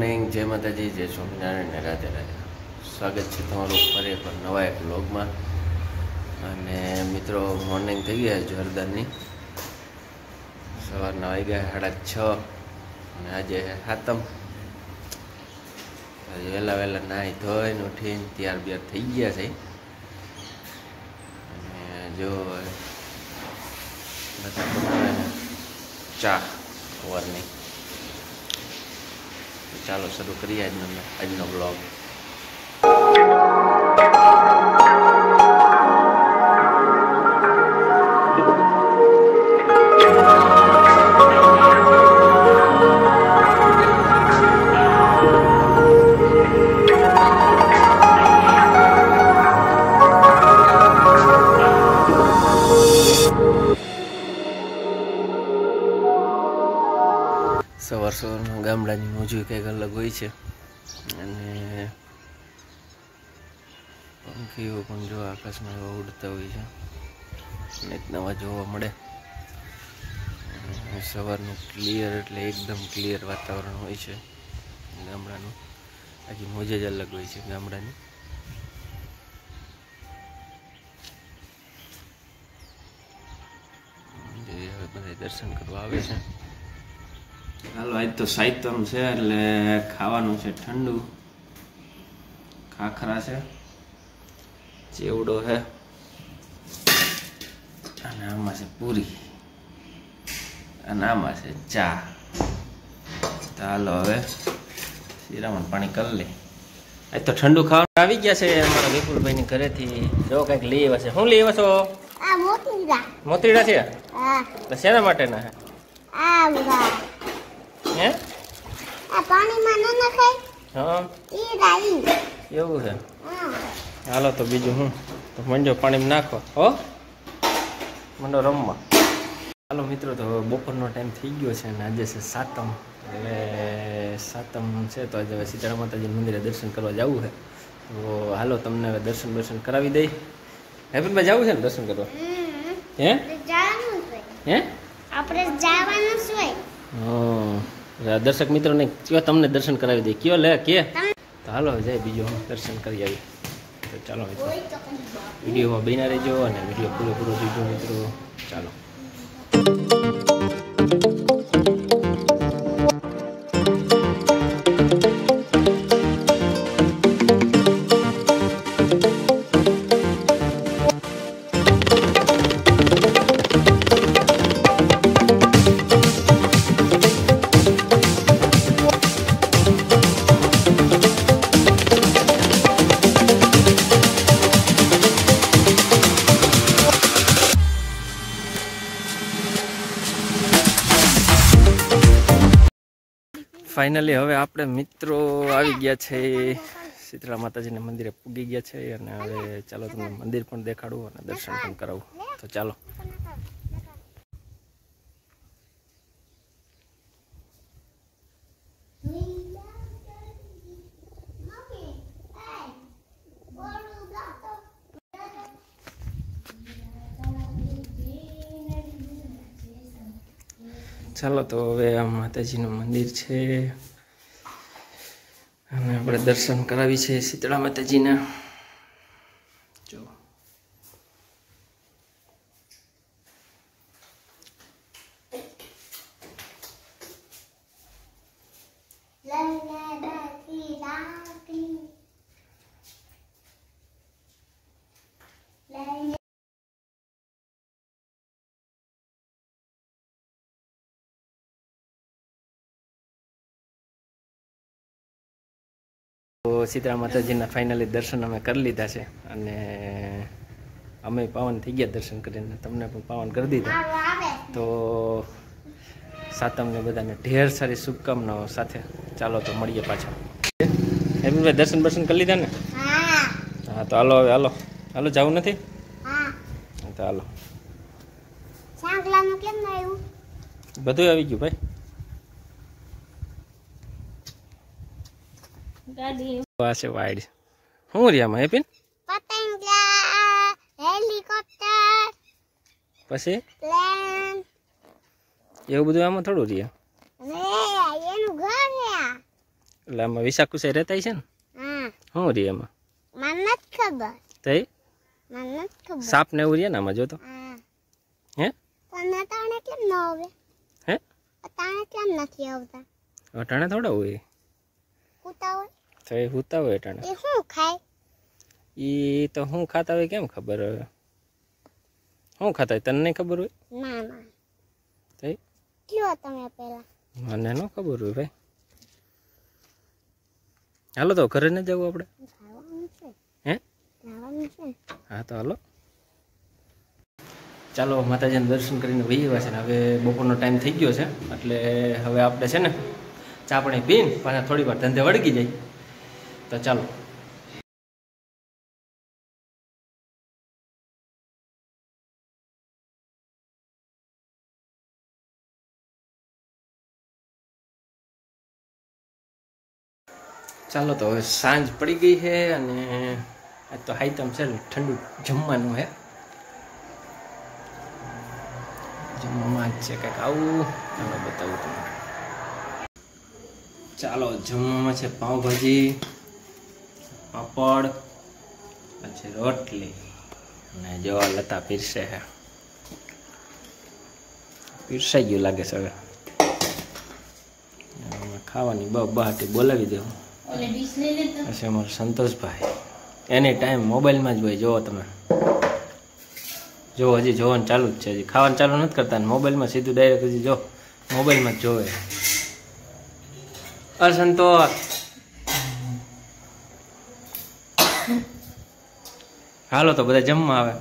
Morning, જય માતાજી, જય સ્વામિનારાયણ ને રાધે રાધે. સ્વાગત છે તમારું ફરી એકવાર નવા એક વ્લોગમાં. અને મિત્રો, મોર્નિંગ થઈ ગયા જોરદારની. સવારના આવી ગયા 6:30 અને આજે હાતમ. વહેલા વહેલા નાહી ધોઈને ઉઠીને ત્યાર બિયાર થઈ ગયા છે. અને જો ચા સવારની, ચાલો શરૂ કરીએ આજનો બ્લોગ. સવાર સવારમાં ગામડાની મોજું કંઈક અલગ હોય છે. અને પંખીઓ પણ જો આકાશમાં ઉડતા હોય છે, અનેક નવા જોવા મળે. સવારનું ક્લિયર એટલે એકદમ ક્લિયર વાતાવરણ હોય છે ગામડાનું. આખી મોજ જ અલગ હોય છે ગામડાની. હવે બધા દર્શન કરવા આવે છે. હાલો, આજ તો સાયતમ છે એટલે ખાવાનું છે ઠંડુ. ખાખરા છે, ચેવડો છે અને આમાં છે પૂરી અને આમાં છે ચા. તો હાલો હવે શિરામણ પાણી કરી લે. આજ તો ઠંડુ ખાવાનું આવી ગયા છે અમારા વિપુલભાઈની ઘરેથી. જો કંઈક લઈ આવ્યા છે. શું લઈ આવ્યા છો? મોતીડા છે. હા, શેના માટેના? હે? આ પાણીમાં ન નખાય. હા, ઈ રાઈ એવું છે. હા, હાલો તો બીજું હું તો મંજો પાણીમાં નાખો હો, મંડો રમવા. હાલો મિત્રો, તો બપોરનો ટાઈમ થઈ ગયો છે અને આજે છે સાતમ. એટલે સાતમ છે તો આજે શીતળા માતાજી મંદિરે દર્શન કરવા જવું છે. તો હાલો તમને હવે દર્શન કરાવી દઈ. હેપીમાં જવું છે ને દર્શન કરવા? હે, જવાનું છે. હે, આપણે જવાનું છે. હા, દર્શક મિત્રોને કયો તમને દર્શન કરાવી દે, કયો લે કે. તો હાલો જાય બીજો દર્શન કરી આવી. તો ચાલો મિત્રો, વિડીયોમાં બન્યા રહેજો અને વિડીયો પૂરેપૂરો જોજો મિત્રો. ચાલો. ફાઇનલી હવે આપણે મિત્રો આવી ગયા છે શીતળા માતાજીના મંદિરે, પૂગી ગયા છે. અને હવે ચાલો તમને મંદિર પણ દેખાડું અને દર્શન પણ કરાવું. તો ચાલો. ચાલો તો હવે આ માતાજીનું મંદિર છે અને આપણે દર્શન કરાવી છે શીતળા માતાજીના. જો શીતળા માતાજીના ફાઇનલી દર્શન અમે કરી લીધા છે અને અમે પાવન થઈ ગયા દર્શન કરીને, તમને પણ પાવન કરી દીધા. તો સાતમને બધાને ઢેર સારી શુભકામનાઓ સાથે. ચાલો તો મળીએ પાછા. હેમીભાઈ દર્શન દર્શન કરી લીધા ને? હા, તો હાલો હવે હાલો જવું નથી? તો હાલો. બધું આવી ગયું ભાઈ. પાસે વાઈડ હું રિયામાં હેપીન પતંગલા, હેલિકોપ્ટર, પછી પ્લેન, એવું બધું આમાં થોડું રિયા. એ એનું ઘર છે. લામાં વિશાખુ સે રહેતાય છે ને? હા. હું રે એમાં? મને નત ખબર. તઈ? મને નત ખબર. સાપ ને ઉરિયા નામાં જો તો. હા. હે? તને તાણે કેમ ન આવે? હે? તાણે કેમ નથી આવતા? અટાણે થોડા હોય. કૂતા હોય? તઈ કૂતા હોય અટાણે. એ શું ખાય? ઈ તો હું ખાતા હોય કેમ ખબર હવે? હું ખાતા હોય તને ખબર હોય? ના ના. તઈ? કયો તમે પહેલા? મને ન ખબર હોય ભાઈ. હાલો તો ઘરે ને જવું આપણે? હે? હા તો હાલો ચાલો માતાજીને દર્શન કરીને વહી આવ્યા છે ને હવે બપોરનો ટાઈમ થઈ ગયો છે એટલે હવે આપણે છે ને ચા પાણી પીને પાછા થોડી વાર ધંધે વળગી જાય તો ચાલો. ચાલો તો હવે સાંજ પડી ગઈ છે અને આ તો હાઈતમ છે ઠંડુ જમવાનું છે જમવામાં છે કંઈક આવું ચાલો બતાવું તમને. ચાલો જમવામાં છે પાઉંભાજી પાપડ પછી રોટલી અને જોવા લતા પીરસે છે પીરસાઈ ગયું લાગે છે હવે ખાવાની બહાટી બોલાવી દેવું. પછી અમારો સંતોષભાઈ એની ટાઈમ મોબાઈલમાં જ હોય જોવો તમે જોવો હજી જોવાનું ચાલુ જ છે હજી ખાવાનું ચાલુ નથી કરતા મોબાઈલમાં સીધું ડાયરેક્ટ હજી જો મોબાઈલમાં જ જોવે. અસંતોષ હાલો તો બધા જમવા આવે.